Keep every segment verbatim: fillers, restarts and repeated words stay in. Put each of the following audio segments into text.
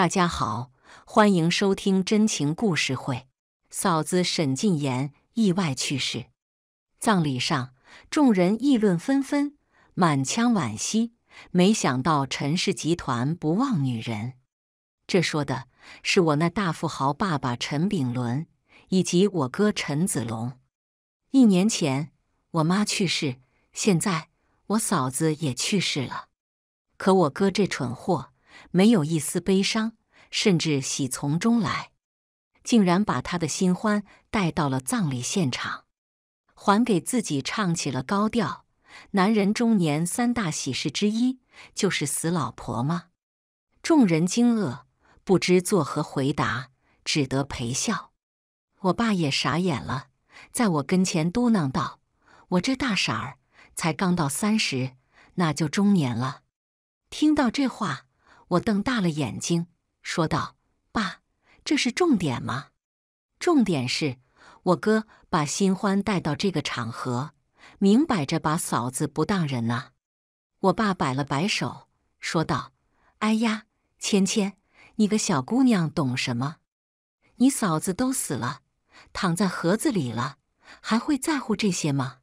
大家好，欢迎收听真情故事会。嫂子沈进言意外去世，葬礼上众人议论纷纷，满腔惋惜。没想到陈氏集团不忘女人，这说的是我那大富豪爸爸陈炳伦，以及我哥陈子龙。一年前我妈去世，现在我嫂子也去世了。可我哥这蠢货没有一丝悲伤，甚至喜从中来，竟然把他的新欢带到了葬礼现场，还给自己唱起了高调。男人中年三大喜事之一就是死老婆吗？众人惊愕，不知作何回答，只得陪笑。我爸也傻眼了，在我跟前嘟囔道：“我这大傻儿才刚到三十，那就中年了。”听到这话，我瞪大了眼睛，说道：“爸，这是重点吗？”重点是，我哥把新欢带到这个场合，明摆着把嫂子不当人啊。我爸摆了摆手，说道：“哎呀，芊芊，你个小姑娘懂什么？你嫂子都死了，躺在盒子里了，还会在乎这些吗？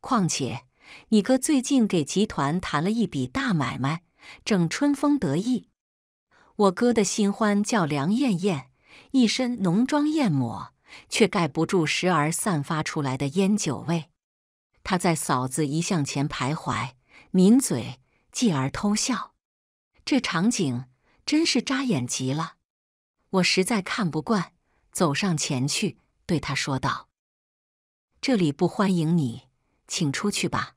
况且你哥最近给集团谈了一笔大买卖，正春风得意。我哥的新欢叫梁艳艳，一身浓妆艳抹，却盖不住时而散发出来的烟酒味。他在嫂子遗像前徘徊，抿嘴，继而偷笑。这场景真是扎眼极了。我实在看不惯，走上前去对他说道：‘这里不欢迎你，请出去吧。’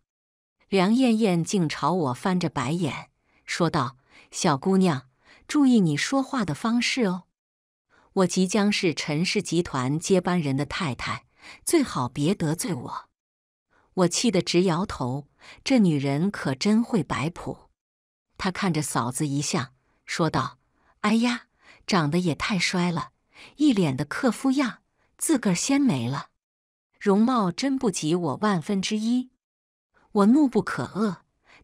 梁艳艳竟朝我翻着白眼，说道：‘小姑娘，注意你说话的方式哦。我即将是陈氏集团接班人的太太，最好别得罪我。’我气得直摇头，这女人可真会摆谱。她看着嫂子遗像，说道：‘哎呀，长得也太衰了，一脸的克夫样，自个儿先没了。容貌真不及我万分之一。’我怒不可遏，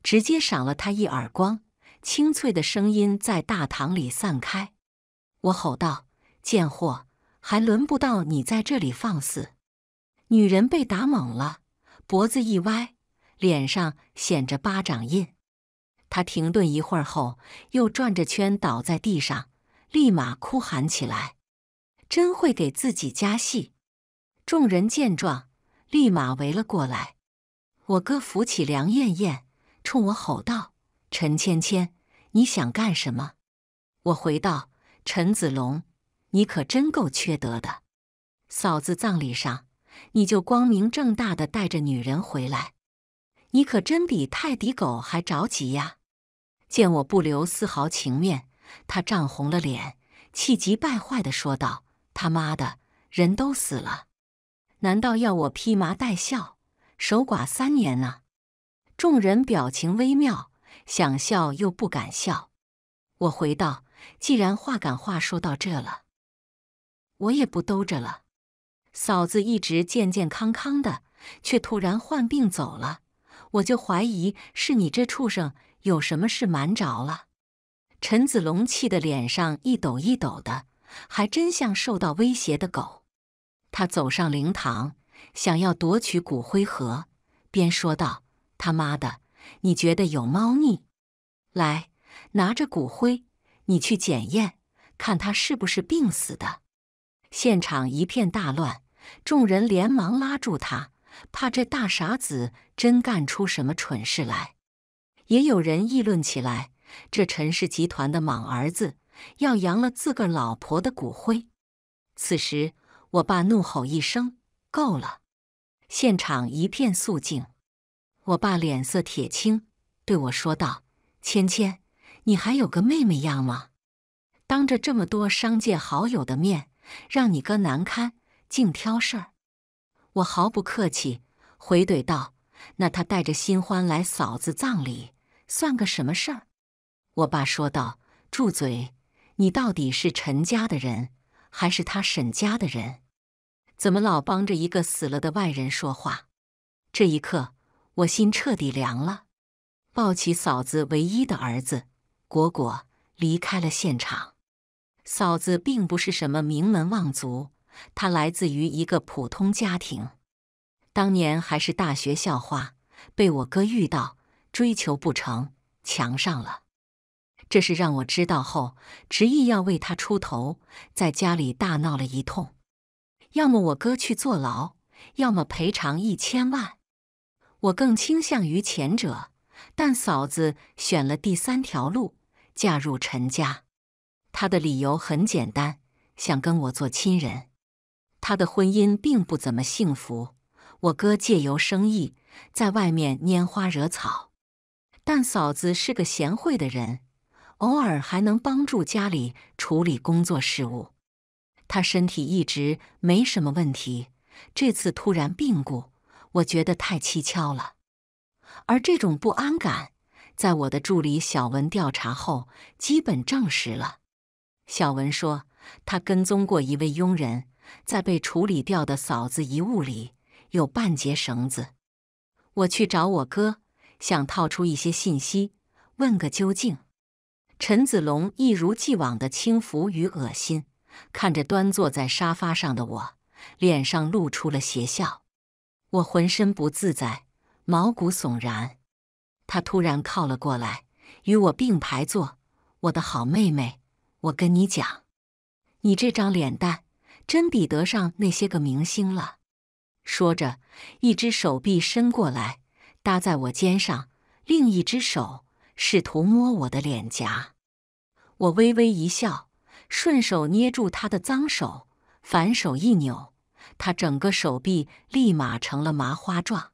直接赏了她一耳光，清脆的声音在大堂里散开。我吼道：‘贱货，还轮不到你在这里放肆！’女人被打懵了，脖子一歪，脸上显着巴掌印。他停顿一会儿后，又转着圈倒在地上，立马哭喊起来。真会给自己加戏。众人见状，立马围了过来。我哥扶起梁艳艳，冲我吼道：‘陈芊芊，你想干什么？’我回道：‘陈子龙，你可真够缺德的。嫂子葬礼上你就光明正大的带着女人回来，你可真比泰迪狗还着急呀！’见我不留丝毫情面，他涨红了脸，气急败坏地说道：‘他妈的，人都死了，难道要我披麻戴孝，守寡三年呢？’众人表情微妙，想笑又不敢笑。我回道：‘既然话赶话说到这了，我也不兜着了。嫂子一直健健康康的，却突然患病走了，我就怀疑是你这畜生有什么事瞒着了。’陈子龙气得脸上一抖一抖的，还真像受到威胁的狗。他走上灵堂，想要夺取骨灰盒，边说道：‘他妈的，你觉得有猫腻？来，拿着骨灰，你去检验，看他是不是病死的。’现场一片大乱。众人连忙拉住他，怕这大傻子真干出什么蠢事来。也有人议论起来，这陈氏集团的莽儿子要扬了自个儿老婆的骨灰。此时我爸怒吼一声：‘够了！’现场一片肃静。我爸脸色铁青，对我说道：‘芊芊，你还有个妹妹样吗？当着这么多商界好友的面，让你哥难堪，净挑事儿！’我毫不客气回怼道：‘那他带着新欢来嫂子葬礼，算个什么事儿？’我爸说道：‘住嘴！你到底是陈家的人，还是他沈家的人？怎么老帮着一个死了的外人说话？’这一刻，我心彻底凉了，抱起嫂子唯一的儿子果果，离开了现场。嫂子并不是什么名门望族，她来自于一个普通家庭。当年还是大学校花，被我哥遇到，追求不成，强上了。这是让我知道后，执意要为她出头，在家里大闹了一通。要么我哥去坐牢，要么赔偿一千万。我更倾向于前者，但嫂子选了第三条路，嫁入陈家。她的理由很简单，想跟我做亲人。她的婚姻并不怎么幸福，我哥借由生意在外面拈花惹草。但嫂子是个贤惠的人，偶尔还能帮助家里处理工作事务。她身体一直没什么问题，这次突然病故，我觉得太蹊跷了。而这种不安感，在我的助理小文调查后基本证实了。小文说，她跟踪过一位佣人，在被处理掉的嫂子遗物里有半截绳子。我去找我哥，想套出一些信息，问个究竟。陈子龙一如既往的轻浮与恶心，看着端坐在沙发上的我，脸上露出了邪笑。我浑身不自在，毛骨悚然。他突然靠了过来，与我并排坐。我的好妹妹，我跟你讲，你这张脸蛋真比得上那些个明星了。说着，一只手臂伸过来搭在我肩上，另一只手试图摸我的脸颊。我微微一笑，顺手捏住他的脏手，反手一扭，他整个手臂立马成了麻花状。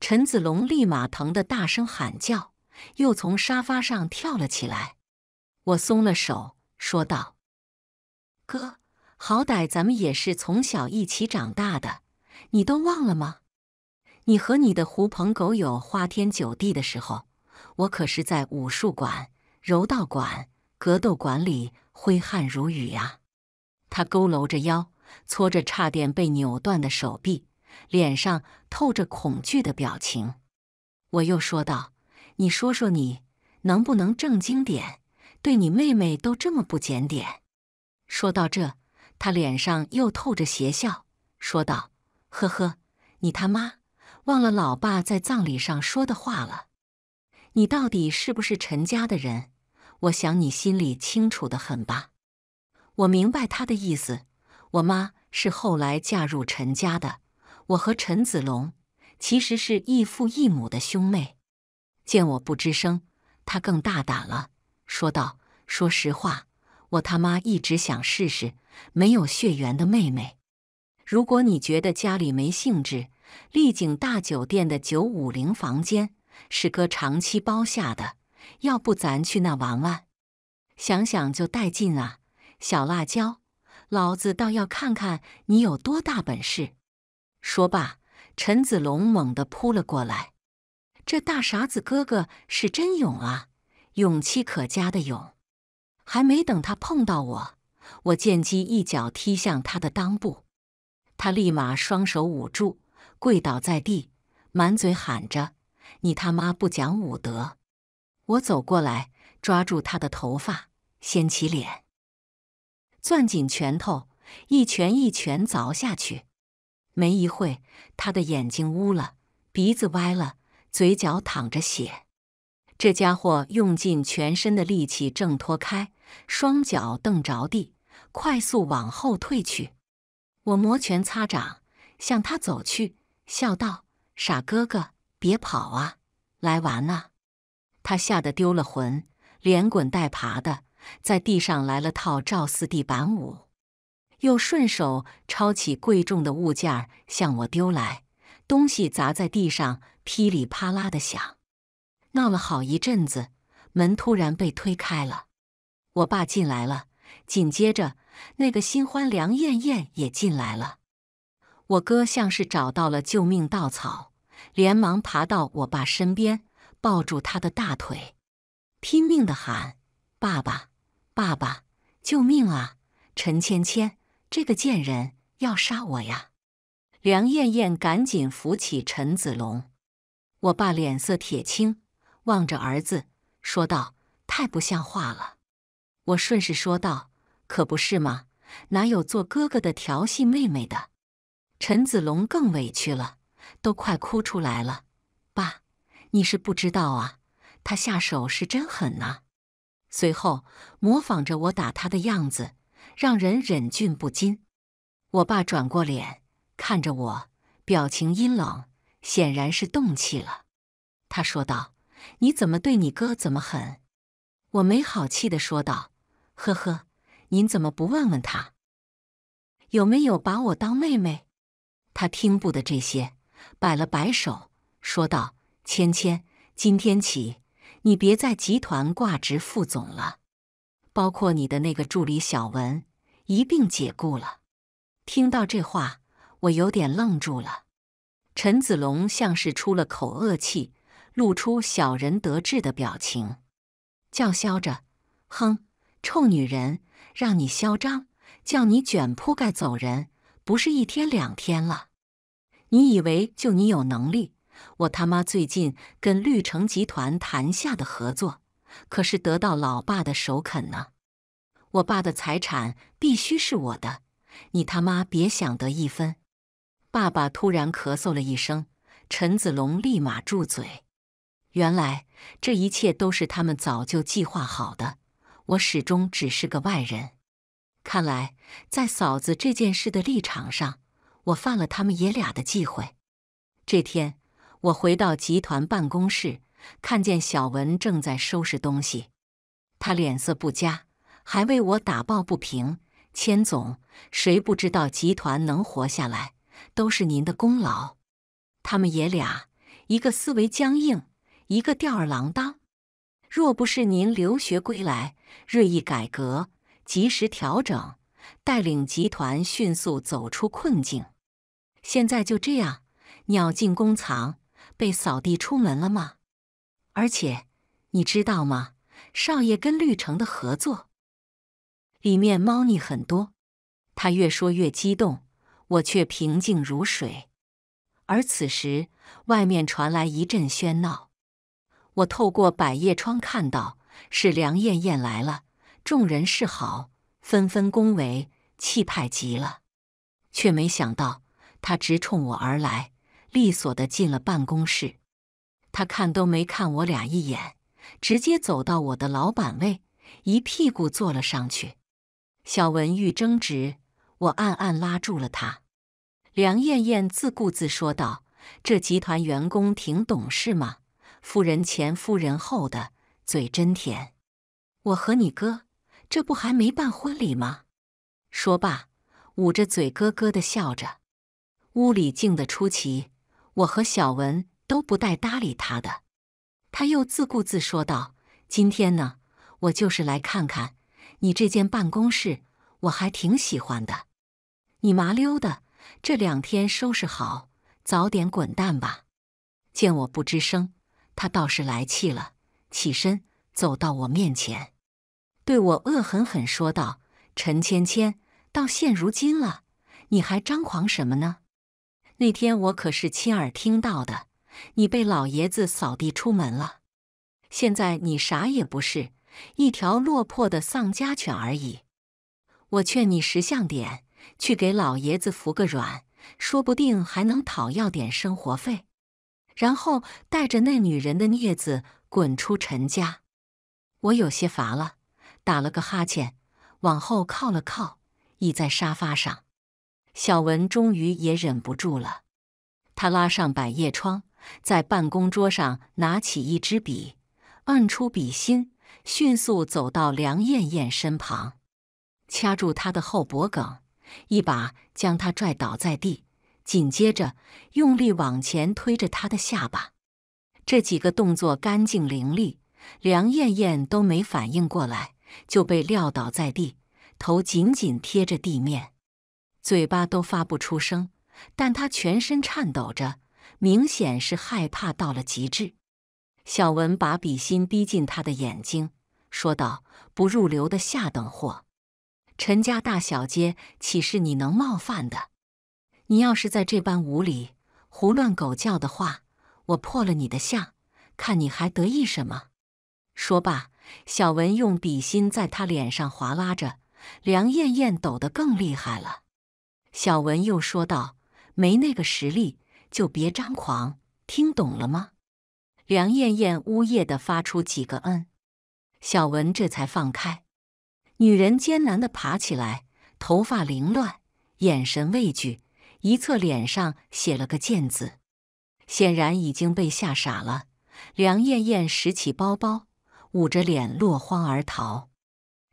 陈子龙立马疼得大声喊叫，又从沙发上跳了起来。我松了手，说道：“哥，好歹咱们也是从小一起长大的，你都忘了吗？你和你的狐朋狗友花天酒地的时候，我可是在武术馆、柔道馆、格斗馆里挥汗如雨呀。”他佝偻着腰，搓着差点被扭断的手臂，脸上透着恐惧的表情。我又说道：“你说说你，能不能正经点？对你妹妹都这么不检点。”说到这，他脸上又透着邪笑，说道：“呵呵，你他妈忘了老爸在葬礼上说的话了。你到底是不是陈家的人？我想你心里清楚得很吧。”我明白他的意思，我妈是后来嫁入陈家的。我和陈子龙其实是异父异母的兄妹。见我不吱声，他更大胆了，说道：“说实话，我他妈一直想试试没有血缘的妹妹。如果你觉得家里没兴致，丽景大酒店的九五零房间是哥长期包下的，要不咱去那玩玩？想想就带劲啊，小辣椒，老子倒要看看你有多大本事。”说罢，陈子龙猛地扑了过来。这大傻子哥哥是真勇啊，勇气可嘉的勇。还没等他碰到我，我见机一脚踢向他的裆部，他立马双手捂住，跪倒在地，满嘴喊着：“你他妈不讲武德！”我走过来，抓住他的头发，掀起脸，攥紧拳头，一拳一拳凿下去。没一会，他的眼睛乌了，鼻子歪了，嘴角淌着血。这家伙用尽全身的力气挣脱开，双脚蹬着地，快速往后退去。我摩拳擦掌，向他走去，笑道：“傻哥哥，别跑啊，来玩啊！”他吓得丢了魂，连滚带爬的在地上来了套赵四地板舞。又顺手抄起贵重的物件向我丢来，东西砸在地上，噼里啪啦的响。闹了好一阵子，门突然被推开了，我爸进来了，紧接着那个新欢梁艳艳也进来了。我哥像是找到了救命稻草，连忙爬到我爸身边，抱住他的大腿，拼命地喊：“爸爸，爸爸，救命啊！陈芊芊这个贱人要杀我呀！”梁艳艳赶紧扶起陈子龙。我爸脸色铁青，望着儿子说道：“太不像话了。”我顺势说道：“可不是吗？哪有做哥哥的调戏妹妹的？”陈子龙更委屈了，都快哭出来了。“爸，你是不知道啊，他下手是真狠呐。”随后模仿着我打他的样子，让人忍俊不禁。我爸转过脸看着我，表情阴冷，显然是动气了。他说道：“你怎么对你哥怎么狠？”我没好气地说道：“呵呵，您怎么不问问他有没有把我当妹妹？”他听不得这些，摆了摆手，说道：“芊芊，今天起你别在集团挂职副总了，包括你的那个助理小文一并解雇了。”听到这话，我有点愣住了。陈子龙像是出了口恶气，露出小人得志的表情，叫嚣着：“哼，臭女人，让你嚣张，叫你卷铺盖走人，不是一天两天了。你以为就你有能力？我他妈最近跟绿城集团谈下的合作，可是得到老爸的首肯呢。我爸的财产必须是我的，你他妈别想得一分。”爸爸突然咳嗽了一声，陈子龙立马住嘴。原来这一切都是他们早就计划好的，我始终只是个外人。看来在嫂子这件事的立场上，我犯了他们爷俩的忌讳。这天我回到集团办公室，看见小文正在收拾东西，他脸色不佳，还为我打抱不平：“千总，谁不知道集团能活下来，都是您的功劳。他们爷俩，一个思维僵硬，一个吊儿郎当。若不是您留学归来，锐意改革，及时调整，带领集团迅速走出困境，现在就这样鸟进弓藏，被扫地出门了吗？而且你知道吗，少爷跟绿城的合作里面猫腻很多。”他越说越激动，我却平静如水。而此时外面传来一阵喧闹，我透过百叶窗看到是梁艳艳来了，众人示好，纷纷恭维，气派极了。却没想到她直冲我而来，利索地进了办公室。她看都没看我俩一眼，直接走到我的老板位，一屁股坐了上去。小文玉争执，我暗暗拉住了她。梁艳艳自顾自说道：“这集团员工挺懂事嘛，夫人前夫人后的，嘴真甜。我和你哥这不还没办婚礼吗？”说罢捂着嘴咯咯地笑着。屋里静得出奇，我和小文都不带搭理他的。他又自顾自说道：“今天呢，我就是来看看你这间办公室，我还挺喜欢的。你麻溜的这两天收拾好，早点滚蛋吧。”见我不吱声，他倒是来气了，起身走到我面前，对我恶狠狠说道：“陈芊芊，到现如今了，你还张狂什么呢？那天我可是亲耳听到的，你被老爷子扫地出门了。现在你啥也不是，一条落魄的丧家犬而已。我劝你识相点，去给老爷子服个软，说不定还能讨要点生活费。然后带着那女人的孽子滚出陈家。”我有些乏了，打了个哈欠，往后靠了靠，倚在沙发上。小文终于也忍不住了，他拉上百叶窗，在办公桌上拿起一支笔，按出笔芯，迅速走到梁艳艳身旁，掐住她的后脖梗，一把将她拽倒在地，紧接着用力往前推着她的下巴。这几个动作干净伶俐，梁艳艳都没反应过来，就被撂倒在地，头紧紧贴着地面，嘴巴都发不出声，但她全身颤抖着，明显是害怕到了极致。小文把笔芯逼近她的眼睛，说道：“不入流的下等货，陈家大小姐岂是你能冒犯的？你要是在这般无理、胡乱狗叫的话，我破了你的相，看你还得意什么？”说罢，小文用笔芯在他脸上划拉着，梁艳艳抖得更厉害了。小文又说道：“没那个实力，就别张狂，听懂了吗？”梁艳艳呜咽地发出几个嗯，小文这才放开。女人艰难地爬起来，头发凌乱，眼神畏惧，一侧脸上写了个贱字，显然已经被吓傻了。梁艳艳拾起包包，捂着脸落荒而逃。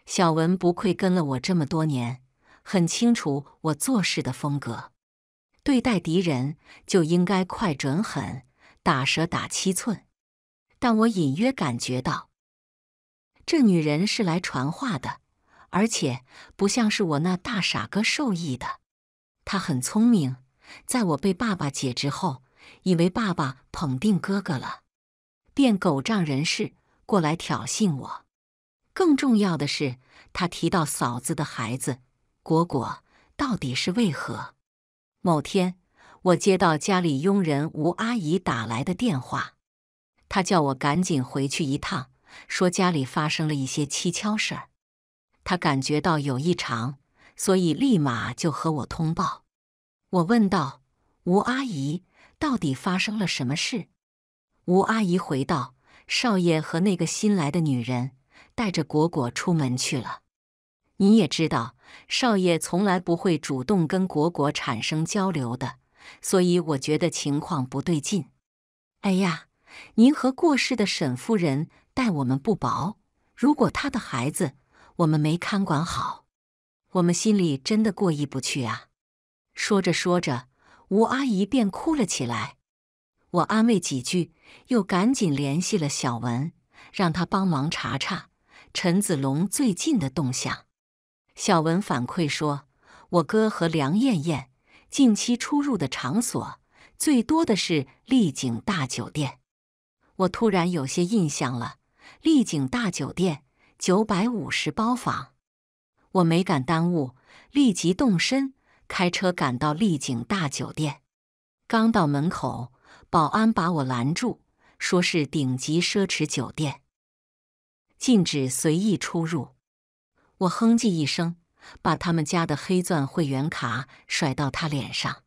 小文不愧跟了我这么多年，很清楚我做事的风格，对待敌人就应该快准狠。 打蛇打七寸，但我隐约感觉到，这女人是来传话的，而且不像是我那大傻哥授意的。她很聪明，在我被爸爸解职后，以为爸爸捧定哥哥了，便狗仗人势过来挑衅我。更重要的是，她提到嫂子的孩子果果，到底是为何？某天。 我接到家里佣人吴阿姨打来的电话，她叫我赶紧回去一趟，说家里发生了一些蹊跷事儿，她感觉到有异常，所以立马就和我通报。我问道：“吴阿姨，到底发生了什么事？”吴阿姨回道：“少爷和那个新来的女人带着果果出门去了。你也知道，少爷从来不会主动跟果果产生交流的。” 所以我觉得情况不对劲。哎呀，您和过世的沈夫人待我们不薄，如果她的孩子我们没看管好，我们心里真的过意不去啊。说着说着，吴阿姨便哭了起来。我安慰几句，又赶紧联系了小文，让他帮忙查查陈子龙最近的动向。小文反馈说，我哥和梁艳艳。 近期出入的场所最多的是丽景大酒店，我突然有些印象了。丽景大酒店九百五十包房，我没敢耽误，立即动身，开车赶到丽景大酒店。刚到门口，保安把我拦住，说是顶级奢侈酒店，禁止随意出入。我哼唧一声。 把他们家的黑钻会员卡甩到他脸上。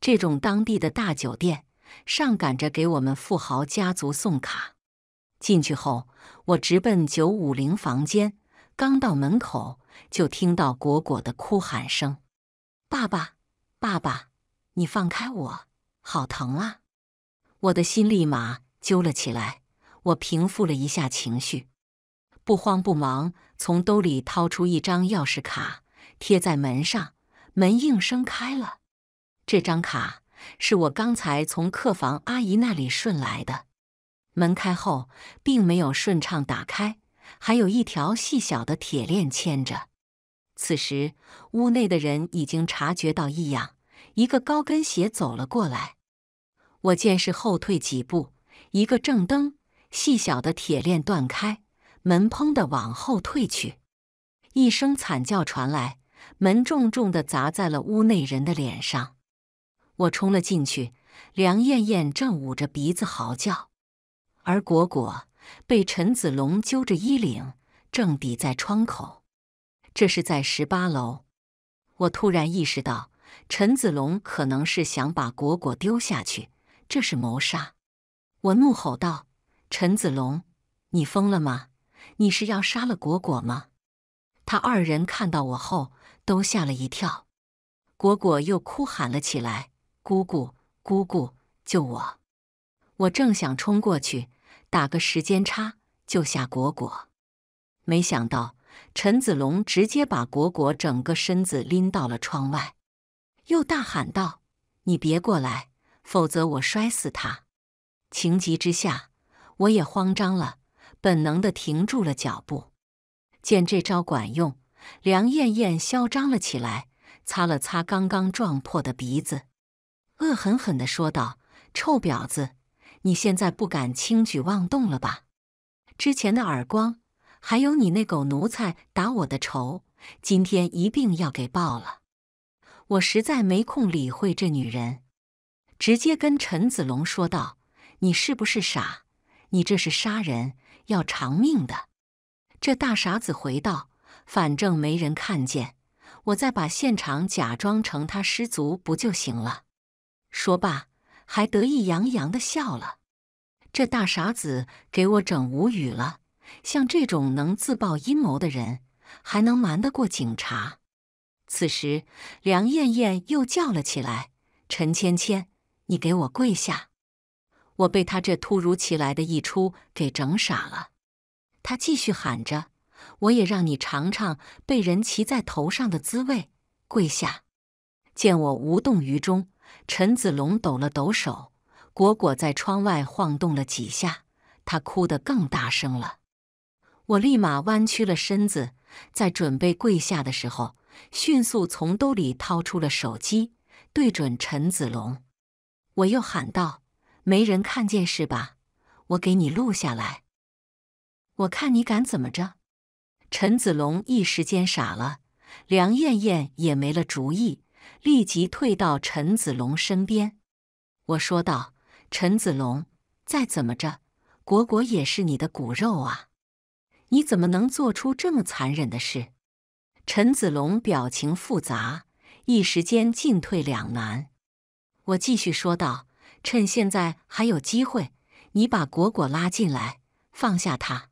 这种当地的大酒店上赶着给我们富豪家族送卡。进去后，我直奔九五零房间。刚到门口，就听到果果的哭喊声：“爸爸，爸爸，你放开我，好疼啊！”我的心立马揪了起来。我平复了一下情绪。 不慌不忙，从兜里掏出一张钥匙卡，贴在门上，门应声开了。这张卡是我刚才从客房阿姨那里顺来的。门开后，并没有顺畅打开，还有一条细小的铁链牵着。此时，屋内的人已经察觉到异样，一个高跟鞋走了过来。我见势后退几步，一个正蹬，细小的铁链断开。 门砰地往后退去，一声惨叫传来，门重重地砸在了屋内人的脸上。我冲了进去，梁艳艳正捂着鼻子嚎叫，而果果被陈子龙揪着衣领，正抵在窗口。这是在十八楼。我突然意识到，陈子龙可能是想把果果丢下去，这是谋杀。我怒吼道：“陈子龙，你疯了吗？ 你是要杀了果果吗？”他二人看到我后都吓了一跳，果果又哭喊了起来：“姑姑，姑姑，救我！”我正想冲过去打个时间差救下果果，没想到陈子龙直接把果果整个身子拎到了窗外，又大喊道：“你别过来，否则我摔死他！”情急之下，我也慌张了。 本能地停住了脚步，见这招管用，梁艳艳嚣张了起来，擦了擦刚刚撞破的鼻子，恶狠狠地说道：“臭婊子，你现在不敢轻举妄动了吧？之前的耳光，还有你那狗奴才打我的仇，今天一并要给报了。”我实在没空理会这女人，直接跟陈子龙说道：“你是不是傻？你这是杀人！ 要偿命的！”这大傻子回道：“反正没人看见，我再把现场假装成他失足不就行了？”说罢，还得意洋洋地笑了。这大傻子给我整无语了，像这种能自曝阴谋的人，还能瞒得过警察？此时，梁艳艳又叫了起来：“陈芊芊，你给我跪下！”我被他这突如其来的一出给整傻了。他继续喊着：“我也让你尝尝被人骑在头上的滋味！跪下！”见我无动于衷，陈子龙抖了抖手，果果在窗外晃动了几下，他哭得更大声了。我立马弯曲了身子，在准备跪下的时候，迅速从兜里掏出了手机，对准陈子龙。我又喊道：“没人看见是吧？我给你录下来，我看你敢怎么着！”陈子龙一时间傻了，梁艳艳也没了主意，立即退到陈子龙身边。我说道：“陈子龙，再怎么着，果果也是你的骨肉啊，你怎么能做出这么残忍的事？”陈子龙表情复杂，一时间进退两难。我继续说道：“趁现在还有机会，你把果果拉进来，放下他。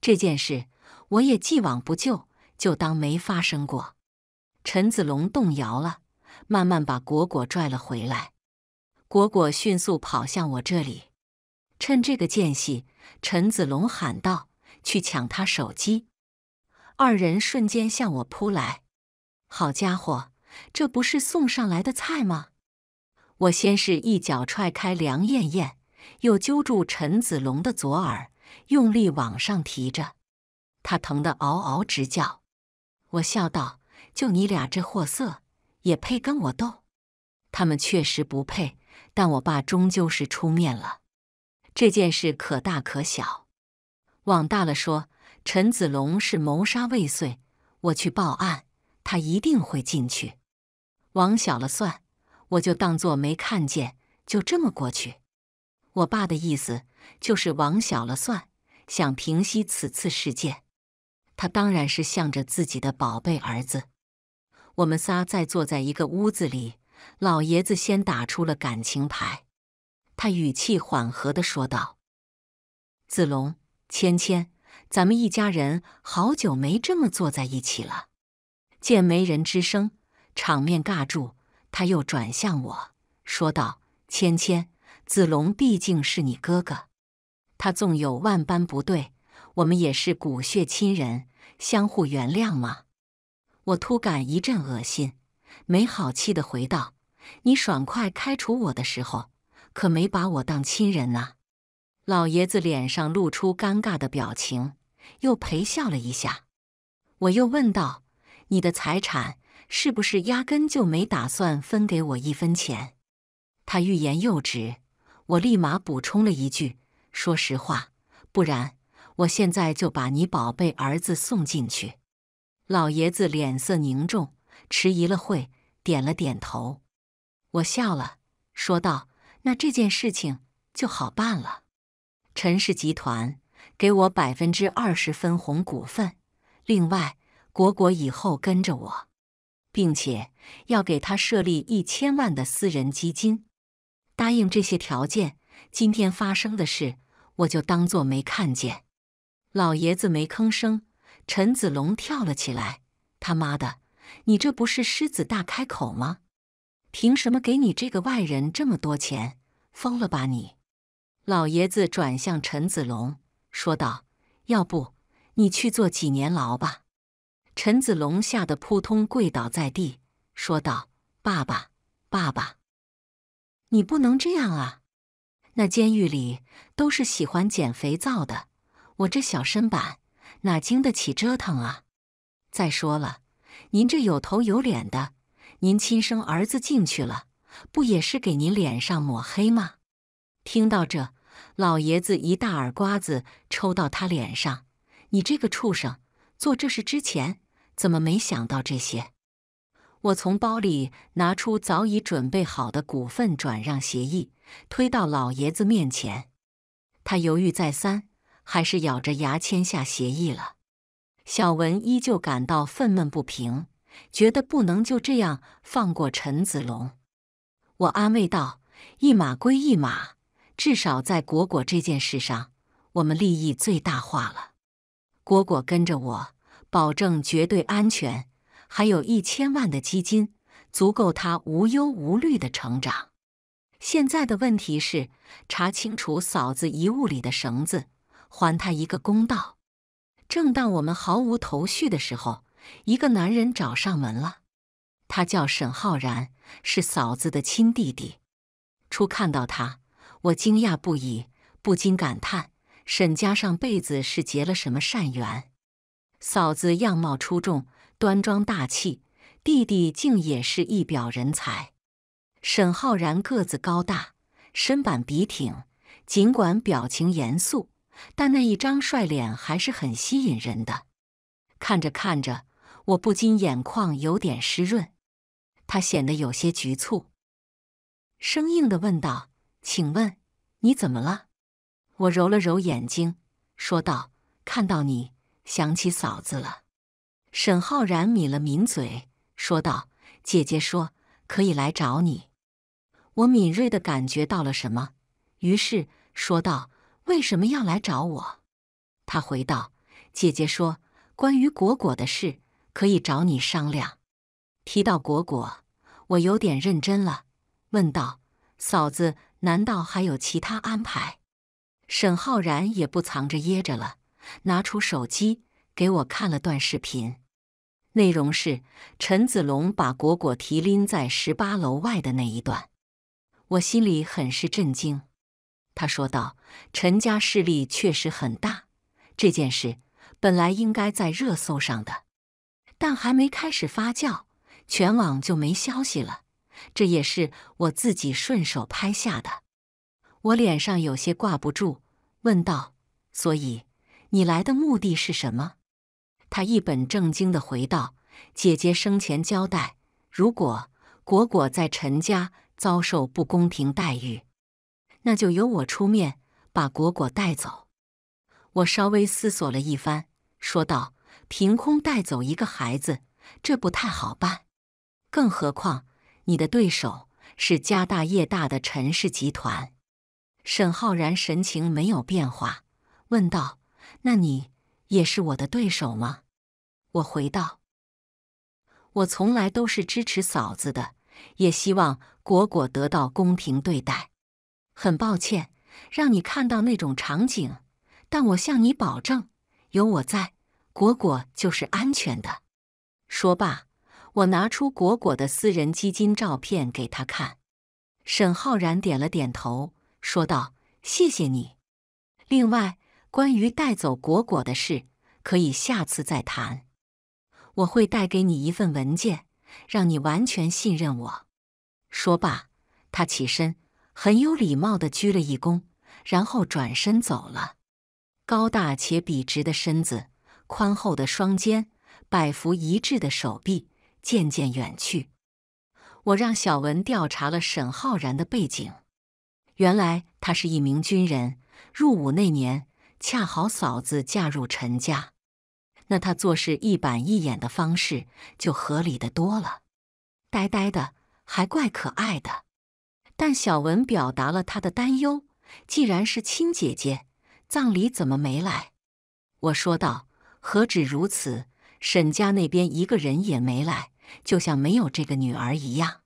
这件事我也既往不咎，就当没发生过。”陈子龙动摇了，慢慢把果果拽了回来。果果迅速跑向我这里。趁这个间隙，陈子龙喊道：“去抢他手机！”二人瞬间向我扑来。好家伙，这不是送上来的菜吗？我先是一脚踹开梁艳艳，又揪住陈子龙的左耳，用力往上提着，他疼得嗷嗷直叫。我笑道：“就你俩这货色，也配跟我斗？”他们确实不配，但我爸终究是出面了。这件事可大可小，往大了说，陈子龙是谋杀未遂，我去报案，他一定会进去；往小了算，我就当作没看见，就这么过去。我爸的意思就是往小了算，想平息此次事件。他当然是向着自己的宝贝儿子。我们仨再坐在一个屋子里，老爷子先打出了感情牌。他语气缓和地说道：“子龙，芊芊，咱们一家人好久没这么坐在一起了。”见没人吱声，场面尬住，他又转向我说道：“芊芊，子龙毕竟是你哥哥，他纵有万般不对，我们也是骨血亲人，相互原谅嘛。”我突感一阵恶心，没好气地回道：“你爽快开除我的时候，可没把我当亲人呐。”老爷子脸上露出尴尬的表情，又陪笑了一下。我又问道：“你的财产是不是压根就没打算分给我一分钱？”他欲言又止，我立马补充了一句：“说实话，不然我现在就把你宝贝儿子送进去。”老爷子脸色凝重，迟疑了会，点了点头。我笑了，说道：“那这件事情就好办了。陈氏集团给我百分之二十分红股份，另外果果以后跟着我，并且要给他设立一千万的私人基金。答应这些条件，今天发生的事我就当作没看见。”老爷子没吭声，陈子龙跳了起来：“他妈的，你这不是狮子大开口吗？凭什么给你这个外人这么多钱？疯了吧你！”老爷子转向陈子龙说道：“要不你去坐几年牢吧。”陈子龙吓得扑通跪倒在地，说道：“爸爸，爸爸，你不能这样啊！那监狱里都是喜欢捡肥皂的，我这小身板哪经得起折腾啊？再说了，您这有头有脸的，您亲生儿子进去了，不也是给您脸上抹黑吗？”听到这，老爷子一大耳刮子抽到他脸上：“你这个畜生，做这事之前怎么没想到这些？”我从包里拿出早已准备好的股份转让协议，推到老爷子面前。他犹豫再三，还是咬着牙签下协议了。小文依旧感到愤懑不平，觉得不能就这样放过陈子龙。我安慰道：“一码归一码，至少在果果这件事上，我们利益最大化了。果果跟着我，保证绝对安全，还有一千万的基金，足够他无忧无虑的成长。现在的问题是查清楚嫂子遗物里的绳子，还他一个公道。”正当我们毫无头绪的时候，一个男人找上门了。他叫沈浩然，是嫂子的亲弟弟。初看到他，我惊讶不已，不禁感叹：沈家上辈子是结了什么善缘？嫂子样貌出众，端庄大气，弟弟竟也是一表人才。沈浩然个子高大，身板笔挺，尽管表情严肃，但那一张帅脸还是很吸引人的。看着看着，我不禁眼眶有点湿润。他显得有些局促，生硬地问道：“请问你怎么了？”我揉了揉眼睛，说道：“看到你，想起嫂子了。”沈浩然抿了抿嘴，说道：“姐姐说可以来找你。”我敏锐地感觉到了什么，于是说道：“为什么要来找我？”他回道：“姐姐说，关于果果的事，可以找你商量。”提到果果，我有点认真了，问道：“嫂子，难道还有其他安排？”沈浩然也不藏着掖着了，拿出手机给我看了段视频。内容是陈子龙把果果提拎在十八楼外的那一段，我心里很是震惊。他说道：“陈家势力确实很大，这件事本来应该在热搜上的，但还没开始发酵，全网就没消息了。这也是我自己顺手拍下的。”我脸上有些挂不住，问道：“所以你来的目的是什么？”他一本正经地回道：“姐姐生前交代，如果果果在陈家遭受不公平待遇，那就由我出面把果果带走。”我稍微思索了一番，说道：“凭空带走一个孩子，这不太好办。更何况你的对手是家大业大的陈氏集团。”沈浩然神情没有变化，问道：“那你也是我的对手吗？”我回道：“我从来都是支持嫂子的，也希望果果得到公平对待。很抱歉让你看到那种场景，但我向你保证，有我在，果果就是安全的。”说罢，我拿出果果的私人基金照片给他看。沈浩然点了点头，说道：“谢谢你。另外，关于带走果果的事，可以下次再谈。我会带给你一份文件，让你完全信任我。”说罢，他起身，很有礼貌地鞠了一躬，然后转身走了。高大且笔直的身子，宽厚的双肩，摆幅一致的手臂，渐渐远去。我让小文调查了沈浩然的背景，原来他是一名军人，入伍那年恰好嫂子嫁入陈家，那他做事一板一眼的方式就合理的多了。呆呆的，还怪可爱的。但小文表达了他的担忧：“既然是亲姐姐，葬礼怎么没来？”我说道：“何止如此，沈家那边一个人也没来，就像没有这个女儿一样。”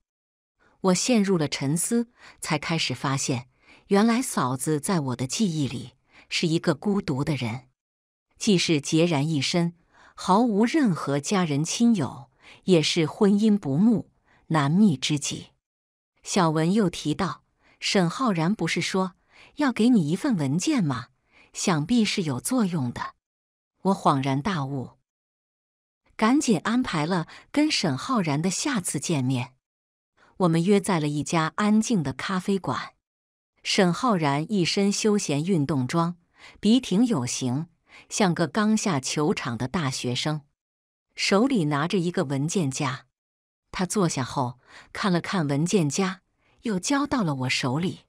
我陷入了沉思，才开始发现，原来嫂子在我的记忆里是一个孤独的人，既是孑然一身，毫无任何家人亲友，也是婚姻不睦，难觅知己。小文又提到，沈浩然不是说要给你一份文件吗？想必是有作用的。我恍然大悟，赶紧安排了跟沈浩然的下次见面。我们约在了一家安静的咖啡馆。沈浩然一身休闲运动装，笔挺有型，像个刚下球场的大学生，手里拿着一个文件夹。他坐下后看了看文件夹，又交到了我手里，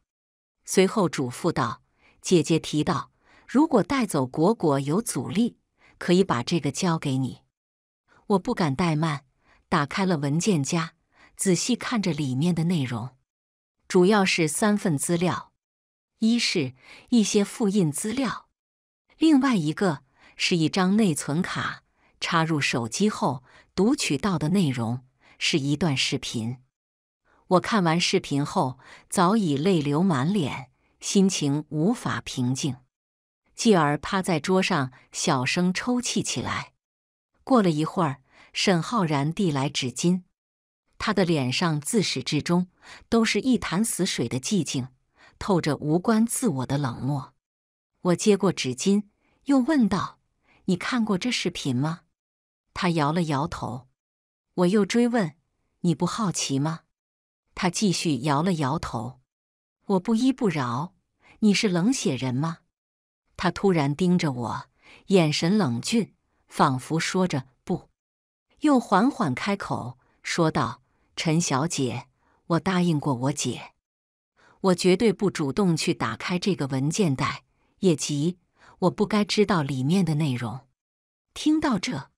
随后嘱咐道：“姐姐提到，如果带走果果有阻力，可以把这个交给你。”我不敢怠慢，打开了文件夹，仔细看着里面的内容，主要是三份资料：一是一些复印资料，另外一个是一张内存卡，插入手机后读取到的内容是一段视频。我看完视频后，早已泪流满脸，心情无法平静，继而趴在桌上小声抽泣起来。过了一会儿，沈浩然递来纸巾，他的脸上自始至终都是一潭死水的寂静，透着无关自我的冷漠。我接过纸巾，又问道：“你看过这视频吗？”他摇了摇头。我又追问：“你不好奇吗？”他继续摇了摇头。我不依不饶：“你是冷血人吗？”他突然盯着我，眼神冷峻，仿佛说着不，又缓缓开口说道：“陈小姐，我答应过我姐，我绝对不主动去打开这个文件袋，也即我不该知道里面的内容。”听到这，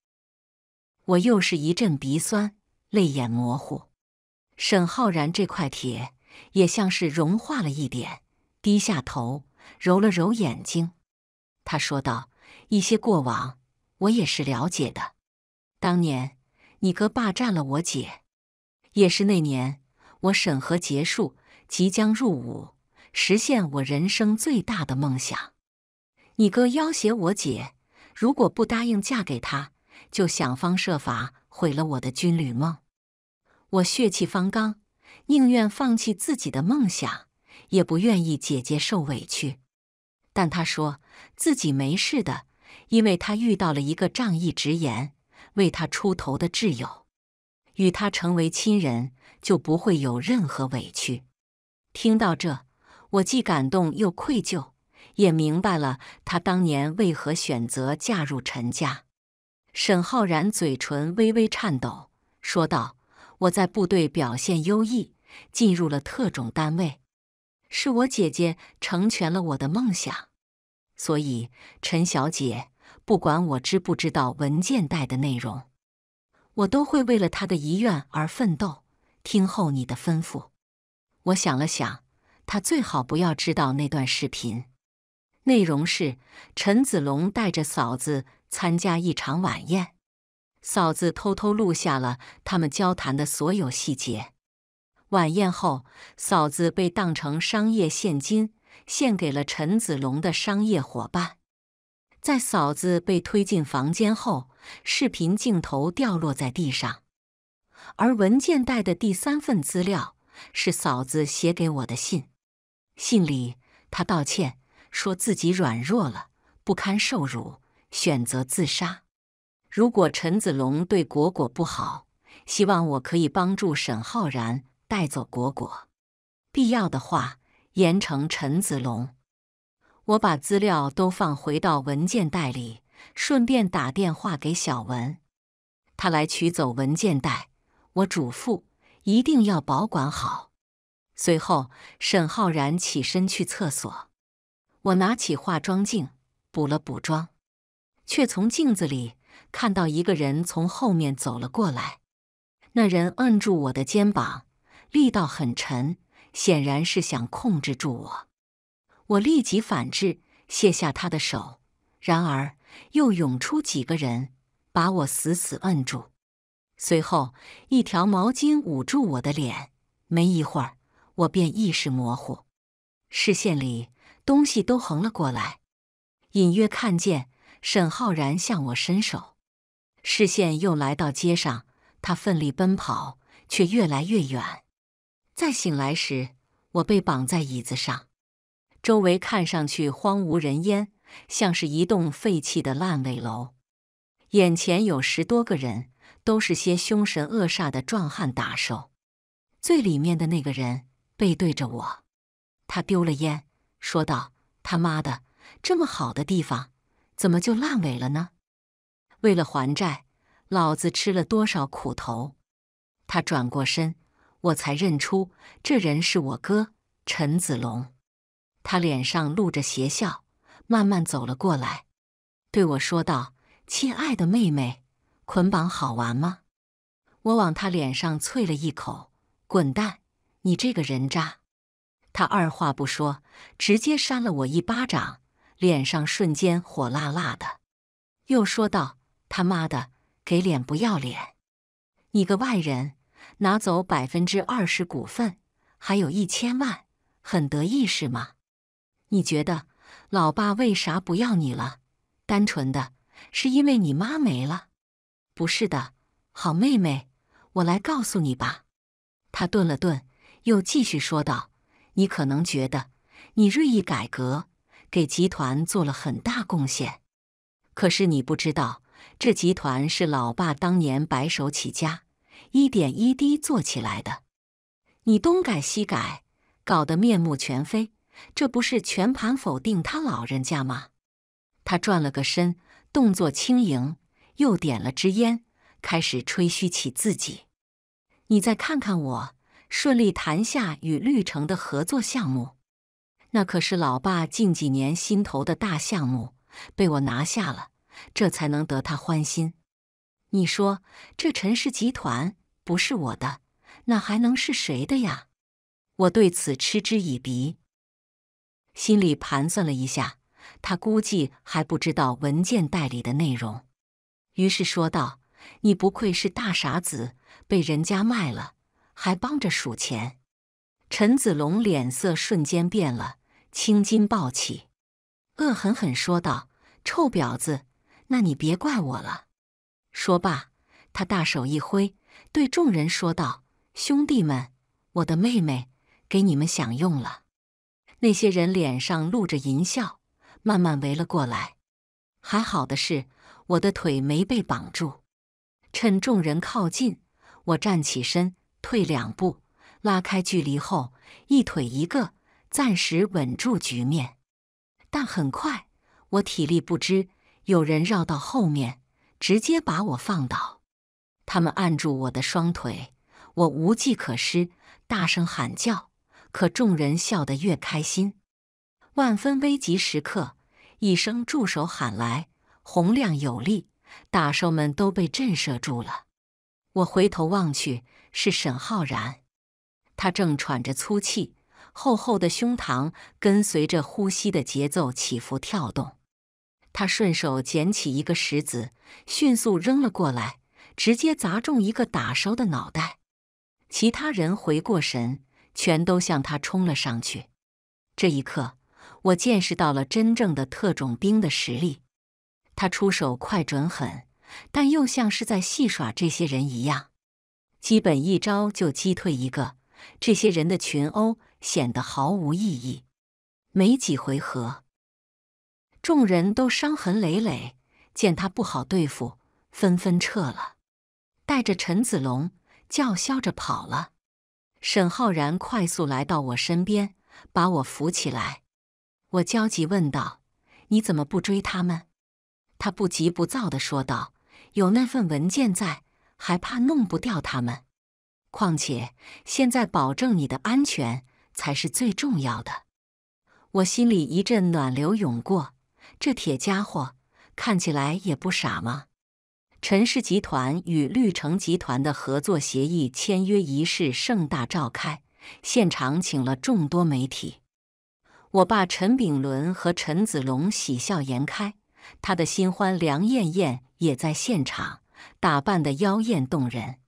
我又是一阵鼻酸，泪眼模糊。沈浩然这块铁也像是融化了一点，低下头揉了揉眼睛。他说道：“一些过往我也是了解的，当年你哥霸占了我姐，也是那年我审核结束，即将入伍，实现我人生最大的梦想。你哥要挟我姐，如果不答应嫁给他，就想方设法毁了我的军旅梦。我血气方刚，宁愿放弃自己的梦想，也不愿意姐姐受委屈。但她说自己没事的，因为她遇到了一个仗义直言、为她出头的挚友，与她成为亲人，就不会有任何委屈。”听到这，我既感动又愧疚，也明白了她当年为何选择嫁入陈家。沈浩然嘴唇微微颤抖，说道：“我在部队表现优异，进入了特种单位，是我姐姐成全了我的梦想。所以，陈小姐，不管我知不知道文件袋的内容，我都会为了她的遗愿而奋斗，听候你的吩咐。”我想了想，她最好不要知道那段视频。内容是陈子龙带着嫂子参加一场晚宴，嫂子偷偷录下了他们交谈的所有细节。晚宴后，嫂子被当成商业现金献给了陈子龙的商业伙伴。在嫂子被推进房间后，视频镜头掉落在地上。而文件袋的第三份资料是嫂子写给我的信，信里她道歉，说自己软弱了，不堪受辱，选择自杀。如果陈子龙对果果不好，希望我可以帮助沈浩然带走果果，必要的话严惩陈子龙。我把资料都放回到文件袋里，顺便打电话给小文，他来取走文件袋，我嘱咐一定要保管好。随后，沈浩然起身去厕所，我拿起化妆镜补了补妆，却从镜子里看到一个人从后面走了过来，那人摁住我的肩膀，力道很沉，显然是想控制住我。我立即反制，卸下他的手，然而又涌出几个人，把我死死摁住。随后，一条毛巾捂住我的脸，没一会儿，我便意识模糊，视线里东西都横了过来，隐约看见沈浩然向我伸手，视线又来到街上，他奋力奔跑，却越来越远。再醒来时，我被绑在椅子上，周围看上去荒无人烟，像是一栋废弃的烂尾楼。眼前有十多个人，都是些凶神恶煞的壮汉打手。最里面的那个人背对着我，他丢了烟，说道：“他妈的，这么好的地方怎么就烂尾了呢？为了还债，老子吃了多少苦头！”他转过身，我才认出这人是我哥陈子龙。他脸上露着邪笑，慢慢走了过来，对我说道：“亲爱的妹妹，捆绑好玩吗？”我往他脸上啐了一口：“滚蛋，你这个人渣！”他二话不说，直接扇了我一巴掌，脸上瞬间火辣辣的。又说道：“他妈的，给脸不要脸！你个外人，拿走百分之二十股份，还有一千万，很得意是吗？你觉得老爸为啥不要你了？单纯的是因为你妈没了？不是的，好妹妹，我来告诉你吧。”他顿了顿，又继续说道：“你可能觉得你锐意改革，给集团做了很大贡献，可是你不知道，这集团是老爸当年白手起家，一点一滴做起来的。你东改西改，搞得面目全非，这不是全盘否定他老人家吗？”他转了个身，动作轻盈，又点了支烟，开始吹嘘起自己：“你再看看我，顺利谈下与绿城的合作项目，那可是老爸近几年心头的大项目，被我拿下了，这才能得他欢心。你说这陈氏集团不是我的，那还能是谁的呀？”我对此嗤之以鼻，心里盘算了一下，他估计还不知道文件袋里的内容，于是说道：“你不愧是大傻子，被人家卖了，还帮着数钱。”陈子龙脸色瞬间变了，青筋暴起，恶狠狠说道：“臭婊子，那你别怪我了。”说罢，他大手一挥，对众人说道：“兄弟们，我的妹妹给你们享用了。”那些人脸上露着淫笑，慢慢围了过来。还好的是，我的腿没被绑住。趁众人靠近，我站起身，退两步，拉开距离后，一腿一个，暂时稳住局面。但很快，我体力不支，有人绕到后面，直接把我放倒。他们按住我的双腿，我无计可施，大声喊叫，可众人笑得越开心。万分危急时刻，一声助手喊来，洪亮有力，打手们都被震慑住了。我回头望去，是沈浩然。他正喘着粗气，厚厚的胸膛跟随着呼吸的节奏起伏跳动。他顺手捡起一个石子，迅速扔了过来，直接砸中一个打手的脑袋。其他人回过神，全都向他冲了上去。这一刻，我见识到了真正的特种兵的实力。他出手快准狠，但又像是在戏耍这些人一样，基本一招就击退一个。这些人的群殴显得毫无意义。没几回合，众人都伤痕累累，见他不好对付，纷纷撤了，带着陈子龙叫嚣着跑了。沈浩然快速来到我身边，把我扶起来。我焦急问道：“你怎么不追他们？”他不急不躁地说道：“有那份文件在，还怕弄不掉他们？况且现在保证你的安全才是最重要的。”我心里一阵暖流涌过，这铁家伙看起来也不傻嘛。陈氏集团与绿城集团的合作协议签约仪式盛大召开，现场请了众多媒体。我爸陈炳伦和陈子龙喜笑颜开，他的新欢梁艳艳也在现场，打扮得妖艳动人。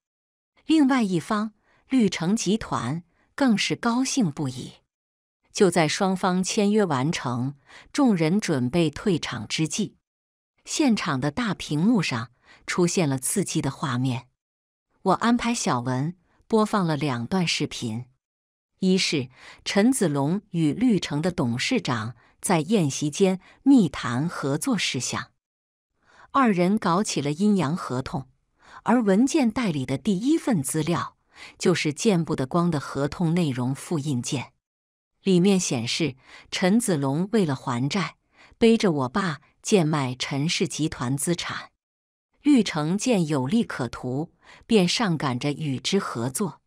另外一方，绿城集团更是高兴不已。就在双方签约完成，众人准备退场之际，现场的大屏幕上出现了刺激的画面。我安排小文播放了两段视频。一是陈子龙与绿城的董事长在宴席间密谈合作事项，二人搞起了阴阳合同，而文件袋里的第一份资料就是见不得光的合同内容复印件。里面显示，陈子龙为了还债，背着我爸贱卖陈氏集团资产。绿城见有利可图，便上赶着与之合作。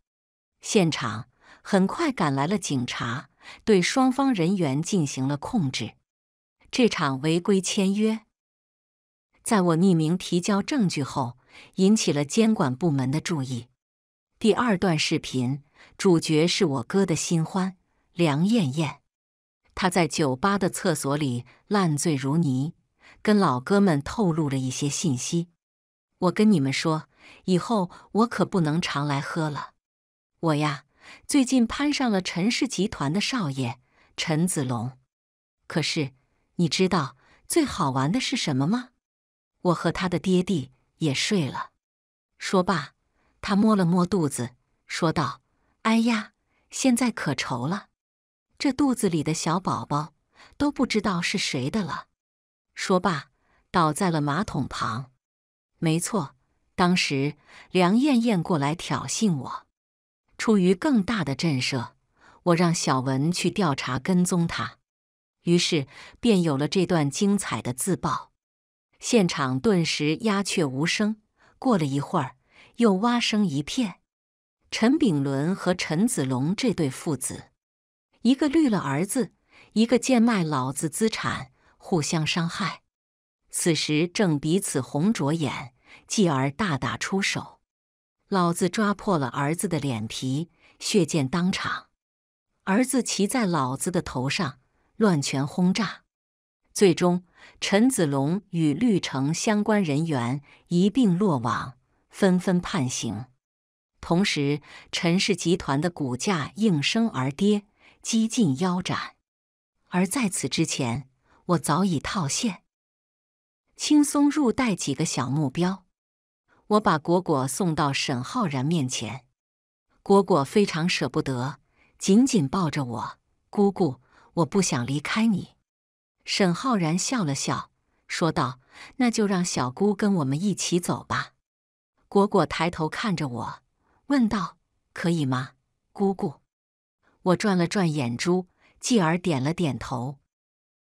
现场很快赶来了警察，对双方人员进行了控制。这场违规签约在我匿名提交证据后，引起了监管部门的注意。第二段视频主角是我哥的新欢梁艳艳，她在酒吧的厕所里烂醉如泥，跟老哥们透露了一些信息。我跟你们说，以后我可不能常来喝了。我呀，最近攀上了陈氏集团的少爷陈子龙。可是你知道最好玩的是什么吗？我和他的爹地也睡了。说罢，他摸了摸肚子，说道：“哎呀，现在可愁了，这肚子里的小宝宝都不知道是谁的了。”说罢，倒在了马桶旁。没错，当时梁艳艳过来挑衅我。出于更大的震慑，我让小文去调查跟踪他，于是便有了这段精彩的自爆。现场顿时鸦雀无声，过了一会儿，又蛙声一片。陈炳伦和陈子龙这对父子，一个绿了儿子，一个贱卖老子资产，互相伤害，此时正彼此红着眼，继而大打出手。老子抓破了儿子的脸皮，血溅当场。儿子骑在老子的头上，乱拳轰炸。最终，陈子龙与绿城相关人员一并落网，纷纷判刑。同时，陈氏集团的股价应声而跌，几近腰斩。而在此之前，我早已套现，轻松入袋几个小目标。我把果果送到沈浩然面前，果果非常舍不得，紧紧抱着我：“姑姑，我不想离开你。”沈浩然笑了笑，说道：“那就让小姑跟我们一起走吧。”果果抬头看着我，问道：“可以吗，姑姑？”我转了转眼珠，继而点了点头，